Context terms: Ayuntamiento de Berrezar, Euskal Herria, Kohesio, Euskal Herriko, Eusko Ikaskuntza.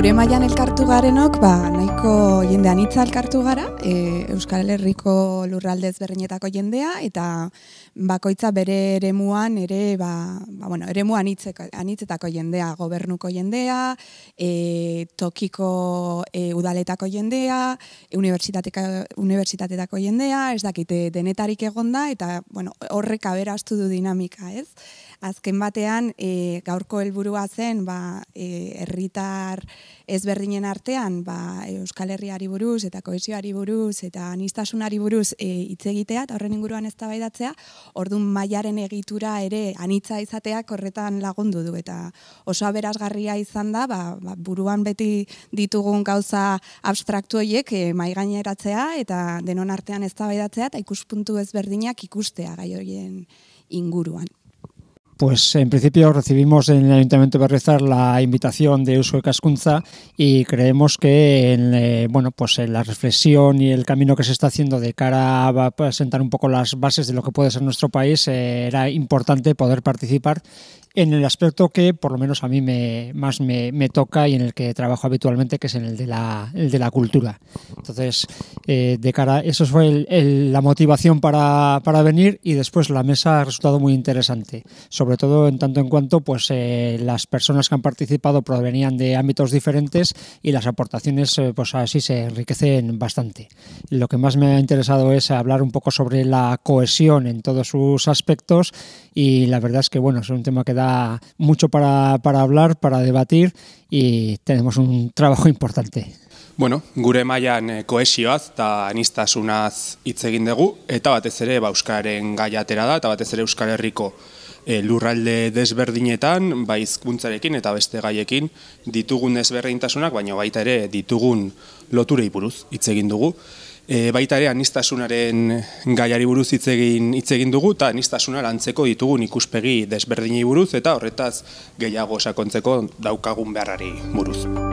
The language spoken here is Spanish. Gure mailan elkartu garenok, nahiko jende anitza elkartu gara, Euskal Herriko lurralde ezberdinetako jendea, eta bakoitza bere eremuan ere, eremu anitzetako jendea, gobernuko jendea, tokiko udaletako jendea, unibertsitatetako jendea, ez dakite denetarik egonda, eta horrek aberastu du dinamika, ez? Azken batean, gaurko helburua zen, herritar ezberdinen artean, Euskal Herriari buruz, eta kohesioari buruz, eta aniztasunari buruz hitz egitea, eta horren inguruan eztabaidatzea, orduan mailaren egitura ere anitza izateak horretan lagundu du, eta oso aberasgarria izan da, buruan beti ditugun gauza abstraktu horiek mahai gaineratzea, eta denon artean eztabaidatzea, eta ikuspuntu ezberdinak ikustea gai horien inguruan. Pues en principio recibimos en el Ayuntamiento de Berrezar la invitación de Eusko Ikaskuntza y creemos que la reflexión y el camino que se está haciendo de cara a sentar un poco las bases de lo que puede ser nuestro país era importante poder participar en el aspecto que por lo menos a mí más me toca y en el que trabajo habitualmente, que es en el de la cultura. Entonces, de cara, eso fue la motivación para venir, y después la mesa ha resultado muy interesante, sobre todo en tanto en cuanto las personas que han participado provenían de ámbitos diferentes y las aportaciones así se enriquecen bastante. Lo que más me ha interesado es hablar un poco sobre la cohesión en todos sus aspectos, y la verdad es que es un tema que da mucho para hablar, para debatir, y tenemos un trabajo importante. Gure mailan kohesioaz eta aniztasunaz hitz egin dugu, eta batez ere euskararen gaia atera da, eta batez ere Euskal Herriko lurralde desberdinetan, bai hizkuntzarekin eta beste gaiekin ditugun desberdintasunak, baina baita ere ditugun loturei buruz hitz egin dugu. Baita ere aniztasunaren gaiari buruz hitz egin dugu, eta aniztasuna lantzeko ditugun ikuspegi desberdinei buruz, eta horretaz gehiago sakontzeko daukagun beharrari buruz.